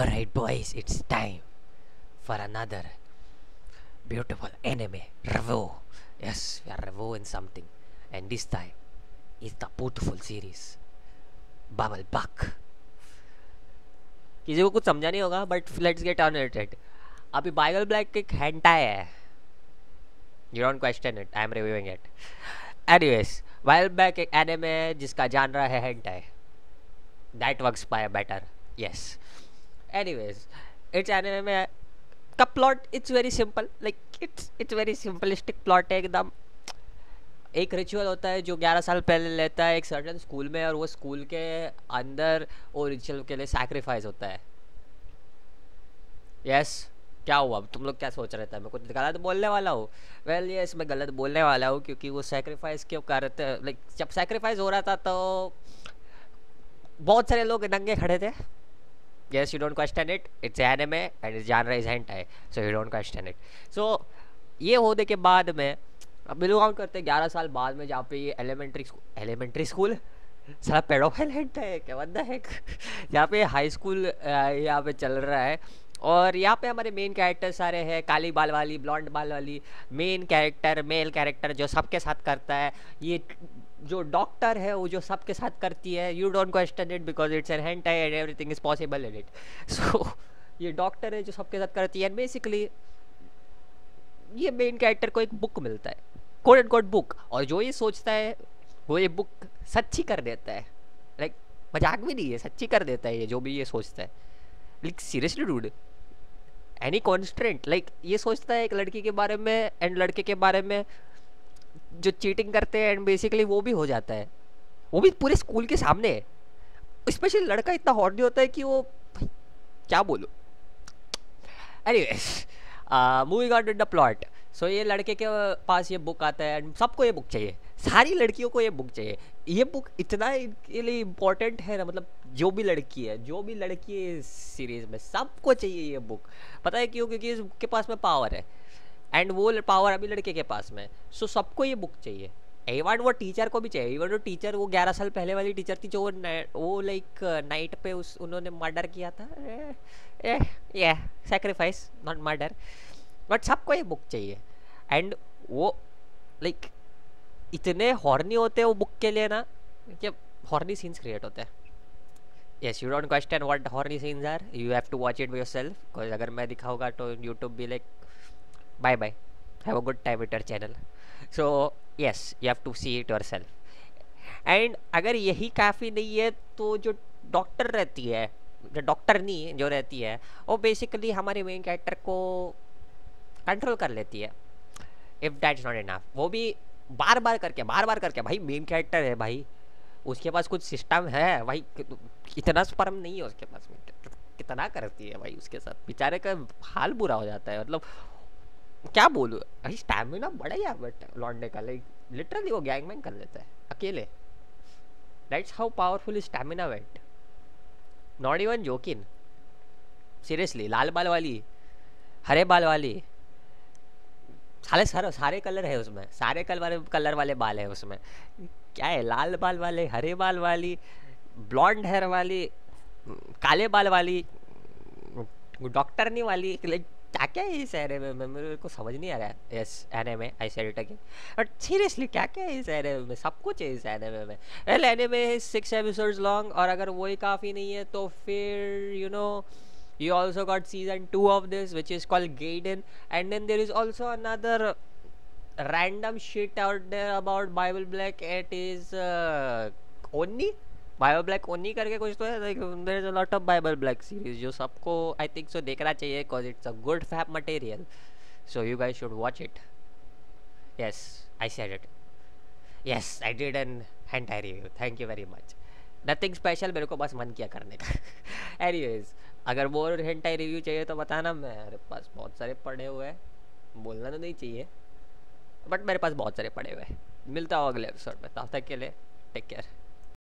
Alright boys, it's time for another beautiful anime review. Yes, we are reviewing something, and this time it's the beautiful series Bible Black. किसी को कुछ समझा नहीं होगा, but let's get on with it. अभी Bible Black एक hentai है. You don't question it. I am reviewing it. Anyways, Bible Black एक anime है जिसका genre है hentai. That works by better. Yes. Anyways, it's anime में का plot it's very simple, like it's very simplistic plot है एकदम. एक ritual होता है जो 11 साल पहले लेता है एक सर्टन स्कूल में, और वो स्कूल के अंदर वो रिचुअल के लिए सैक्रिफाइस होता है. यस क्या हुआ? तुम लोग क्या सोच रहे थे मैं कुछ गलत बोलने वाला हूँ? वेल यस, मैं गलत बोलने वाला हूँ, क्योंकि वो सैक्रिफाइस क्यों कर रहे थे. लाइक जब सैक्रिफाइस हो रहा था तो बहुत सारे लोग नंगे खड़े थे. Yes, you don't question it. It's anime and its genre is hentai, so you don't question it. So ये होने के बाद में अब बिलो काउंट करते हैं 11 साल बाद में, जहाँ पे ये एलिमेंट्री स्कूल सारा पेडोफाइल hentai है. क्या बंदा है यहाँ पे? हाई स्कूल यहाँ पे चल रहा है, और यहाँ पे हमारे मेन कैरेक्टर सारे हैं काली बाल वाली, ब्लॉन्ड बाल वाली. मेन कैरेक्टर मेल कैरेक्टर जो सबके साथ करता है, ये जो डॉक्टर है वो जो सबके साथ करती है. You don't question it because it's an hentai and everything is possible in it. So ये डॉक्टर है जो सबके साथ करती है, एंड बेसिकली ये मेन कैरेक्टर को एक बुक मिलता है, कोट एंड कोट बुक, और जो ये सोचता है वो ये बुक सच्ची कर देता है. लाइक मजाक भी नहीं है, सच्ची कर देता है ये जो भी ये सोचता है. Like seriously dude, any constant. Like ये सोचता है एक लड़की के बारे में एंड लड़के के बारे में जो चीटिंग करते हैं, एंड बेसिकली वो भी हो जाता है, वो भी पूरे स्कूल के सामने. स्पेशली लड़का इतना हॉट नहीं होता है कि वो क्या बोलो. Anyways, moving on to the plot. So ये लड़के के पास ये बुक आता है, एंड सबको ये बुक चाहिए, सारी लड़कियों को ये बुक चाहिए. ये बुक इतना इनके लिए इम्पोर्टेंट है ना, मतलब जो भी लड़की है इस सीरीज़ में सबको चाहिए ये बुक. पता है क्यों? क्योंकि इस बुक के पास में पावर है, एंड वो पावर अभी लड़के के पास में. सो सबको ये बुक चाहिए, एवं वो टीचर को भी चाहिए. इवन वो टीचर, वो 11 साल पहले वाली टीचर थी जो वो लाइक नाइट पे उन्होंने मर्डर किया था. ये सैक्रिफाइस नॉट मर्डर, बट सबको ये बुक चाहिए. एंड वो लाइक इतने हॉर्नी होते हैं वो बुक के लिए ना, कि हॉर्नी सीन्स क्रिएट होते हैं. Yes, you don't question what horny scenes are, you have to watch it by yourself, because अगर मैं दिखाऊंगा तो यूट्यूब भी like bye bye, have a good time with our channel. So yes, you have to see it yourself. And अगर यही काफ़ी नहीं है तो जो डॉक्टर रहती है, जो डॉक्टर नहीं जो रहती है, वो बेसिकली हमारे मेन कैरेक्टर को कंट्रोल कर लेती है. इफ़ दैट्स नॉट इनफ, वो भी बार बार करके भाई मेन कैरेक्टर है भाई, उसके पास कुछ सिस्टम है भाई, इतना स्पर्म नहीं है उसके पास, कितना करती है भाई उसके साथ. बेचारे का हाल बुरा हो जाता है, मतलब क्या बोलूँ. अभी स्टैमिना बढ़ा गया बट लौटने का, लाइक लिटरली वो गैंगमैन कर लेता है अकेले. That's how powerful stamina went, not even joking, seriously. लाल बाल वाली, हरे बाल वाली, सारे कलर है उसमें, सारे कलर वाले बाल है उसमें. क्या है, लाल बाल वाले, हरे बाल वाली, ब्लॉन्ड हेयर वाली, काले बाल वाली, डॉक्टरनी वाली, लाइक क्या है इस एनिमे में? मेरे को समझ नहीं आ रहा है. Yes, anime I said it again, but seriously क्या है इस एनिमे में? सब कुछ है इस एनिमे में. वेल एनिमे 6 एपिसोड्स लॉन्ग, और अगर वही काफ़ी नहीं है तो फिर you know you also got season 2 of this which is called गेडन, and then there is also another random shit out there about Bible Black. It is only Bible Black only करके कुछ तो है. Like there is a lot of Bible Black series जो सबको I think so देखना चाहिए, because it's a good fap material, so you guys should watch it. Yes I said it, yes I did an hentai review, thank you very much. Nothing special, मेरे को बस मन किया करने का. Anyways, अगर मोर हेंटाई रिव्यू चाहिए तो बताना, मेरे पास बहुत सारे पड़े हुए हैं. बोलना तो नहीं चाहिए बट मेरे पास बहुत सारे पड़े हुए हैं. मिलता हूँ अगले एपिसोड में, तब तक के लिए टेक केयर.